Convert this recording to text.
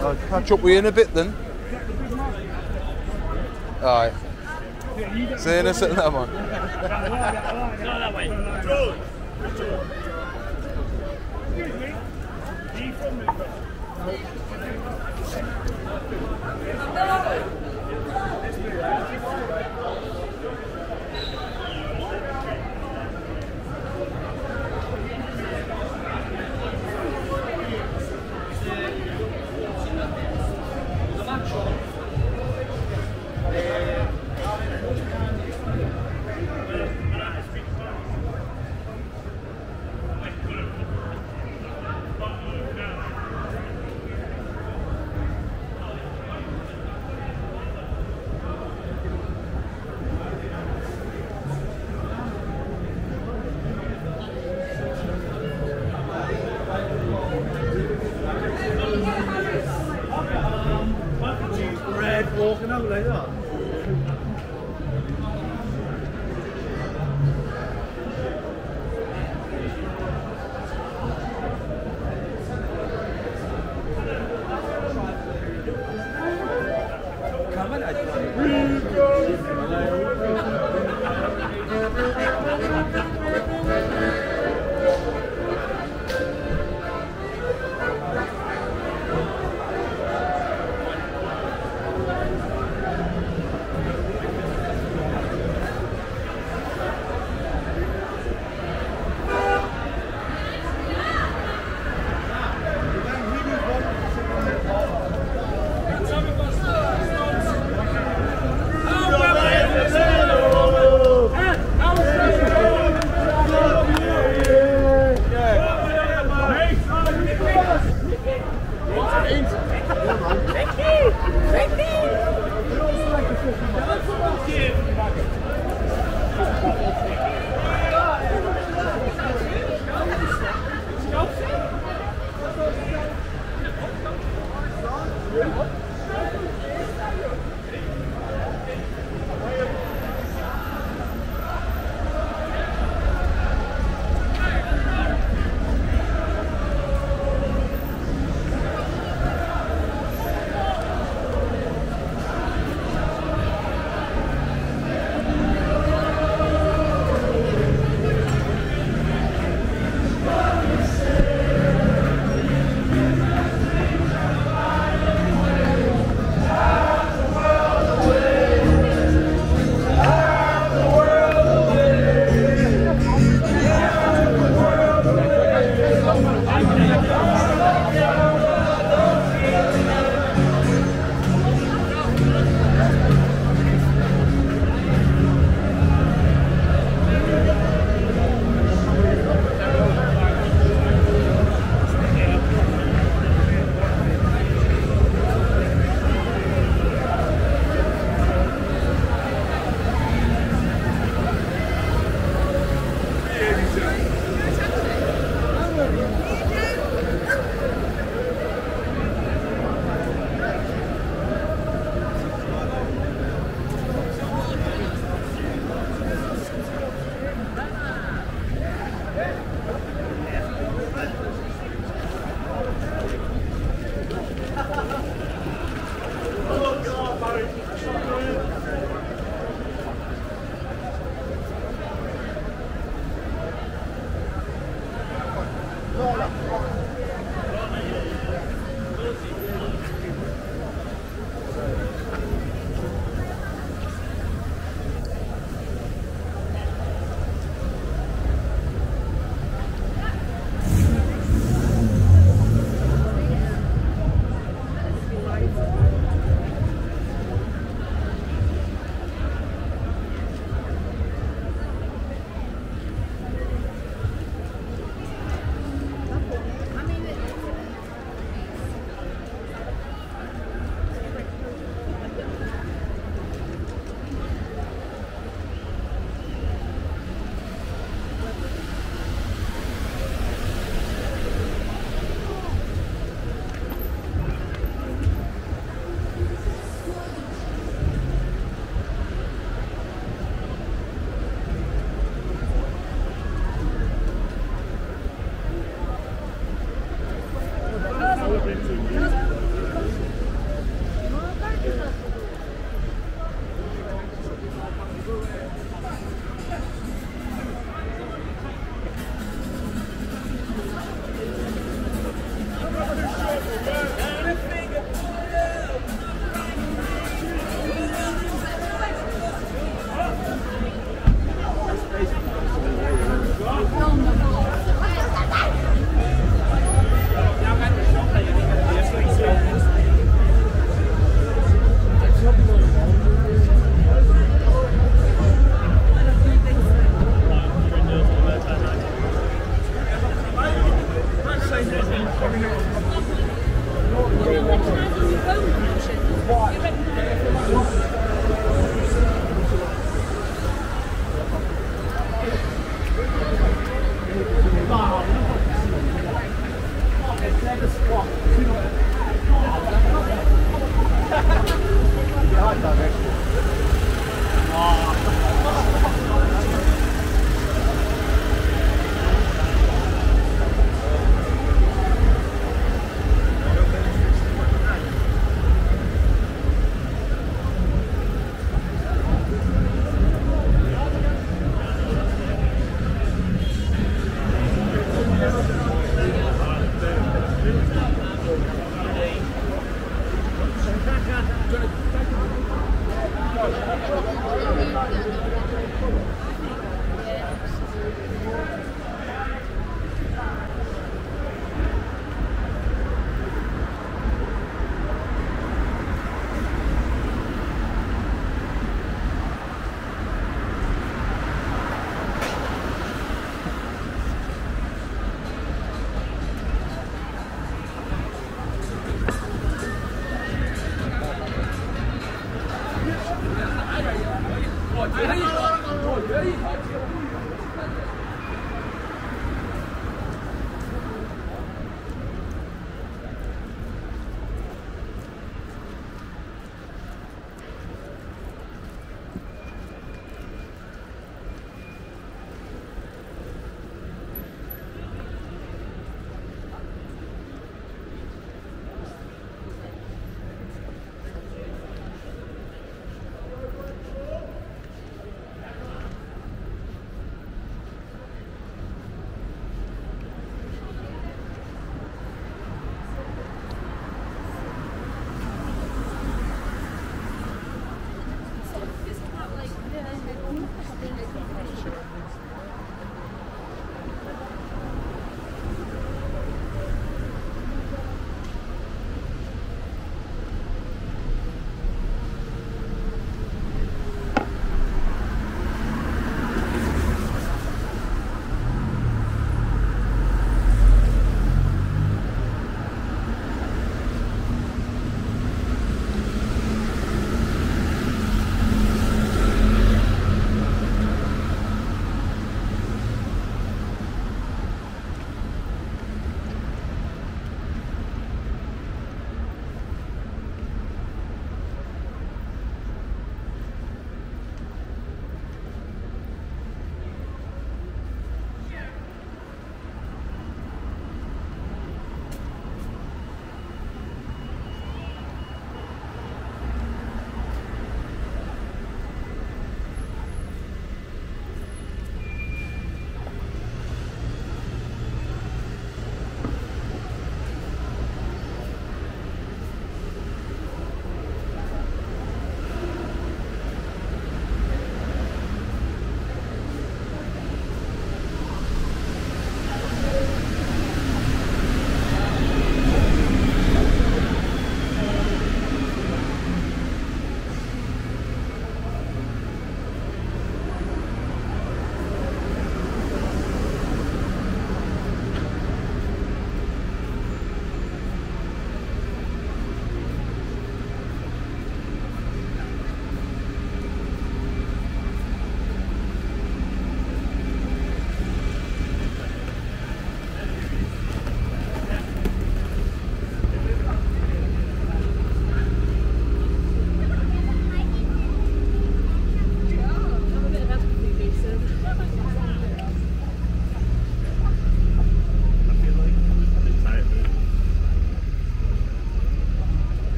I'll catch up with you in a bit then. Alright. See you in a second, that one. That way. Excuse me. Are you from me?